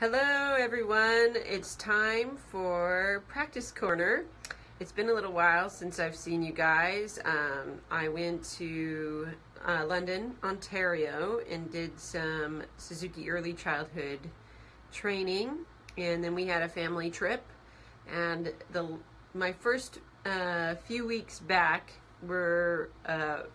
Hello everyone, it's time for Practice Corner. It's been a little while since I've seen you guys. I went to London, Ontario and did some Suzuki early childhood training, and then we had a family trip, and my first few weeks back were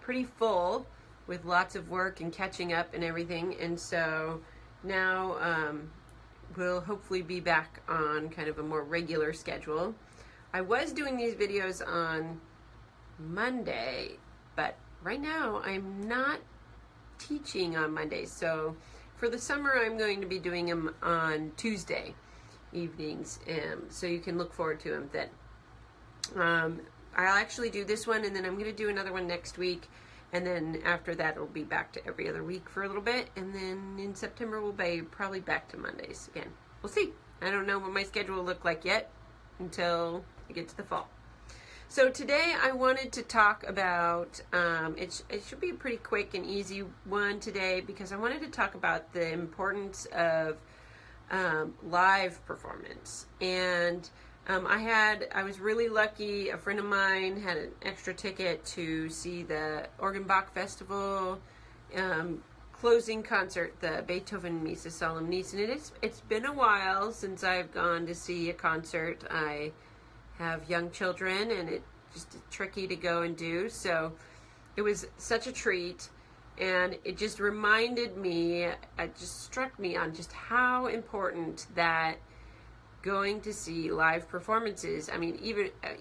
pretty full with lots of work and catching up and everything, and so now we'll hopefully be back on kind of a more regular schedule. I was doing these videos on Monday, but right now I'm not teaching on Monday. So for the summer, I'm going to be doing them on Tuesday evenings. So you can look forward to them then. I'll actually do this one, and then I'm going to do another one next week. And then after that, it'll be back to every other week for a little bit. And then in September, we'll be probably back to Mondays again. We'll see. I don't know what my schedule will look like yet until I get to the fall. So today I wanted to talk about, it should be a pretty quick and easy one today, because I wanted to talk about the importance of live performance. And I was really lucky. A friend of mine had an extra ticket to see the Organbach Festival closing concert, the Beethoven Missa Solemnis, and it's been a while since I've gone to see a concert. I have young children, and it's just tricky to go and do, so it was such a treat, and it just reminded me, it just struck me on just how important that going to see live performances. I mean,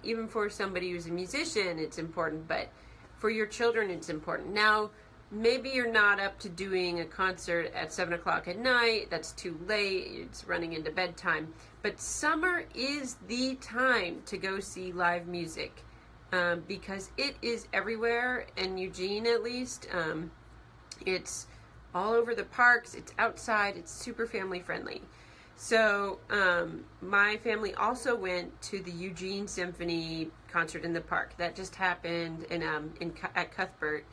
even for somebody who's a musician, it's important, but for your children, it's important. Now, maybe you're not up to doing a concert at 7 o'clock at night. That's too late. It's running into bedtime. But summer is the time to go see live music because it is everywhere. In Eugene, at least, it's all over the parks. It's outside. It's super family friendly. So my family also went to the Eugene Symphony concert in the park. That just happened at Cuthbert.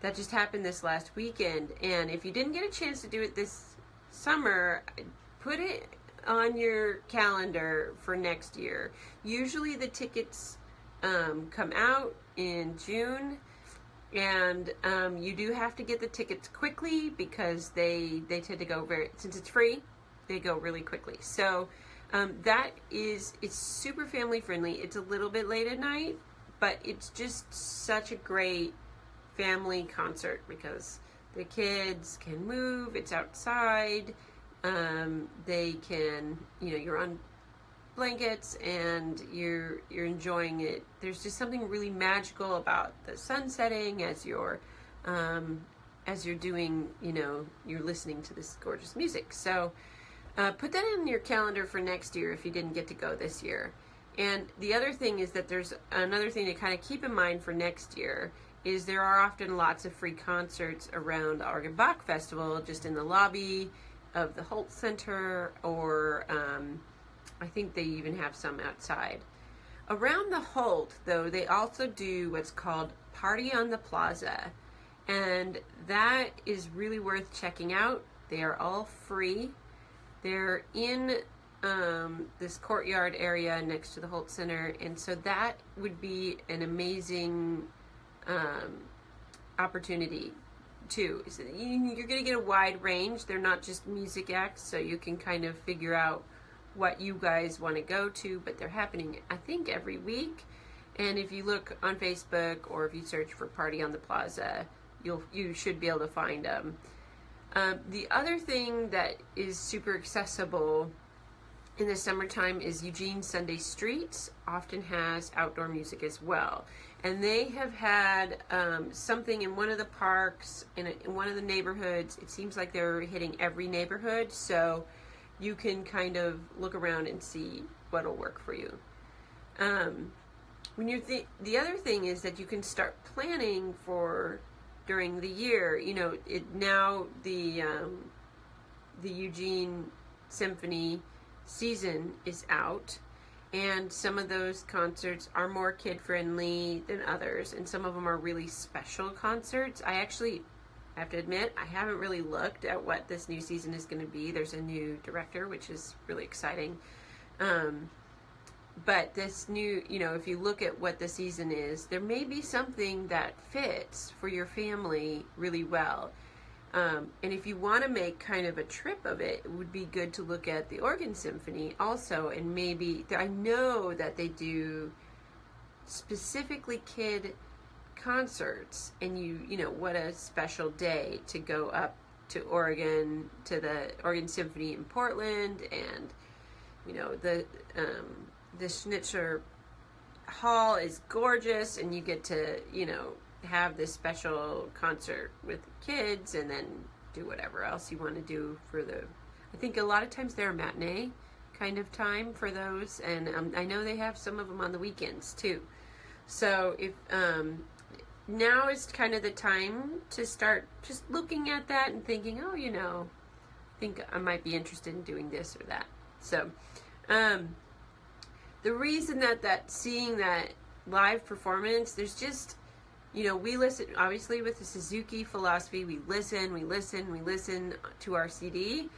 That just happened this last weekend. And if you didn't get a chance to do it this summer, put it on your calendar for next year. Usually the tickets come out in June. And you do have to get the tickets quickly, because they tend to go since it's free, they go really quickly. So it's super family friendly. It's a little bit late at night, but it's just such a great family concert because the kids can move, it's outside, they can, you're on blankets and you're enjoying it. There's just something really magical about the sun setting as you're doing, you're listening to this gorgeous music. So put that in your calendar for next year if you didn't get to go this year. And the other thing is that there's another thing to kind of keep in mind for next year is there are often lots of free concerts around the Organbach Festival, just in the lobby of the Holt Center, or I think they even have some outside. Around the Holt, though, they also do what's called Party on the Plaza, and that is really worth checking out. They are all free. They're in this courtyard area next to the Holt Center, and so that would be an amazing opportunity too. So you're going to get a wide range. They're not just music acts, so you can kind of figure out what you guys want to go to, but they're happening, I think, every week. And if you look on Facebook, or if you search for Party on the Plaza, you should be able to find them. The other thing that is super accessible in the summertime is Eugene Sunday Streets often has outdoor music as well. And they have had something in one of the parks, in one of the neighborhoods. It seems like they're hitting every neighborhood, so you can kind of look around and see what'll work for you. The other thing is that you can start planning for during the year. Now the Eugene Symphony season is out, and some of those concerts are more kid friendly than others, and some of them are really special concerts. I actually I have to admit, I haven't really looked at what this new season is going to be. There's a new director, which is really exciting. But this new, you know, if you look at what the season is, there may be something that fits for your family really well. And if you want to make kind of a trip of it, it would be good to look at the Oregon Symphony also. And maybe, I know that they do specifically kid concerts, and you know, what a special day to go up to Oregon, to the Oregon Symphony in Portland, and you know, the Schnitzer Hall is gorgeous, and you get to, you know, have this special concert with the kids, and then do whatever else you want to do for the, I think a lot of times they're a matinee kind of time for those, and I know they have some of them on the weekends too. So if now is kind of the time to start just looking at that and thinking, oh, you know, I think I might be interested in doing this or that. So the reason that seeing that live performance, there's just, you know, we listen, obviously with the Suzuki philosophy, we listen to our CD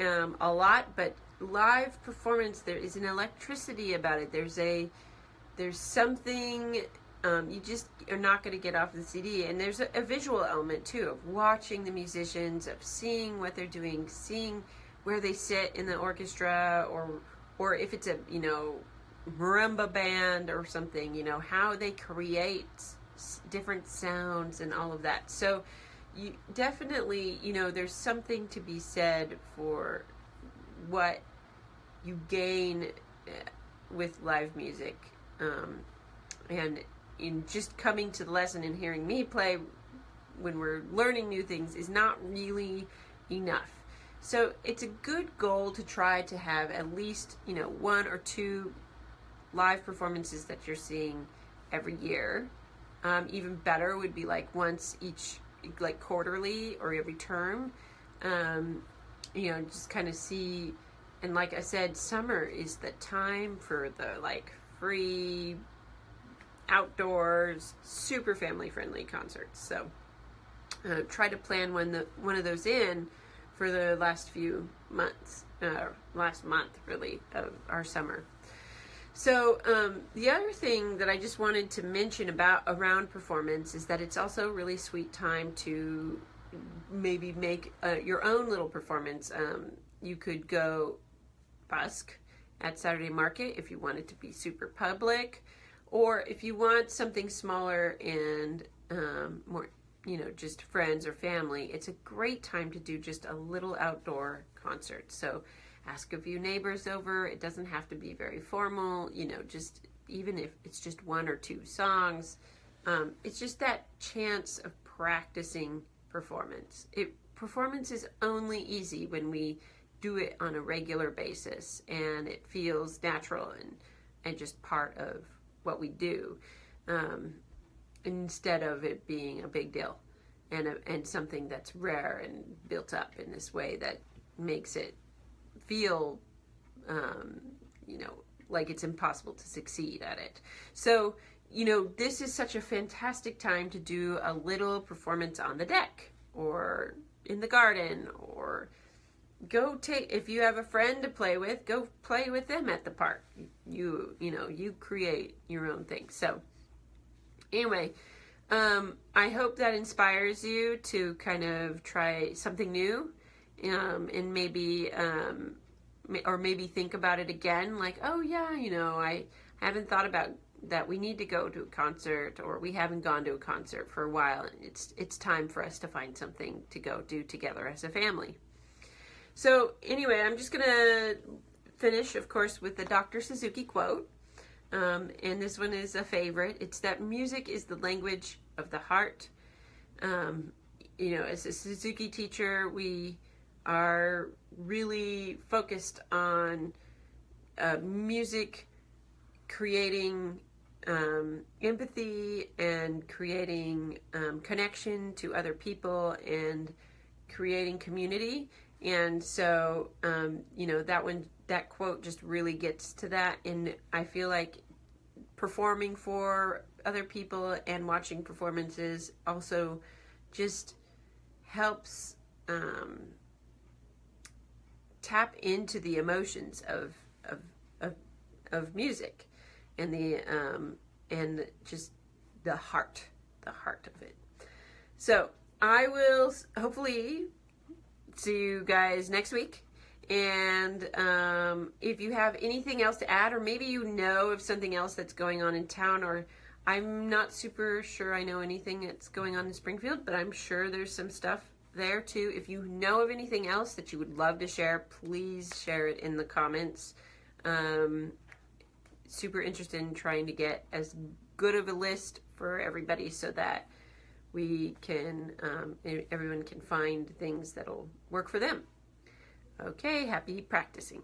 a lot, but live performance, there is an electricity about it. There's something, you just are not going to get off the CD. And there's a visual element too, of watching the musicians, of seeing what they're doing, seeing where they sit in the orchestra, or if it's a, you know, marimba band or something, you know, how they create different sounds and all of that. So you definitely, you know, there's something to be said for what you gain with live music. And in just coming to the lesson and hearing me play when we're learning new things is not really enough. So it's a good goal to try to have at least, you know, 1 or 2 live performances that you're seeing every year. Even better would be like once each, like quarterly or every term. You know, just kind of see, and like I said, summer is the time for the like free outdoors, super family friendly concerts. So try to plan one of those in for the last few months, last month really of our summer. So the other thing that I just wanted to mention about around performance is that it's also a really sweet time to maybe make your own little performance. You could go busk at Saturday Market if you want it to be super public, or if you want something smaller and more, you know, just friends or family, it's a great time to do just a little outdoor concert. So ask a few neighbors over. It doesn't have to be very formal, you know, just even if it's just 1 or 2 songs, it's just that chance of practicing performance. Performance is only easy when we do it on a regular basis and it feels natural and just part of what we do, instead of it being a big deal and something that's rare and built up in this way that makes it feel, you know, like it's impossible to succeed at it. So, you know, this is such a fantastic time to do a little performance on the deck or in the garden, or go take, if you have a friend to play with, go play with them at the park. You know, you create your own thing. So anyway, I hope that inspires you to kind of try something new, and maybe, or maybe think about it again, like, oh yeah, you know, I haven't thought about that, we need to go to a concert, or we haven't gone to a concert for a while. It's time for us to find something to go do together as a family. So anyway, I'm just going to finish, of course, with the Dr. Suzuki quote. And this one is a favorite. It's that music is the language of the heart. You know, as a Suzuki teacher, we are really focused on music creating empathy and creating connection to other people and creating community. And so, you know, that one, that quote just really gets to that. And I feel like performing for other people and watching performances also just helps tap into the emotions of music, and the and just the heart of it. So I will hopefully see you guys next week. And if you have anything else to add, or maybe you know of something else that's going on in town, or I'm not super sure I know anything that's going on in Springfield, but I'm sure there's some stuff there too. If you know of anything else that you would love to share, please share it in the comments. Super interested in trying to get as good of a list for everybody so that we can, everyone can find things that'll work for them. Okay, happy practicing.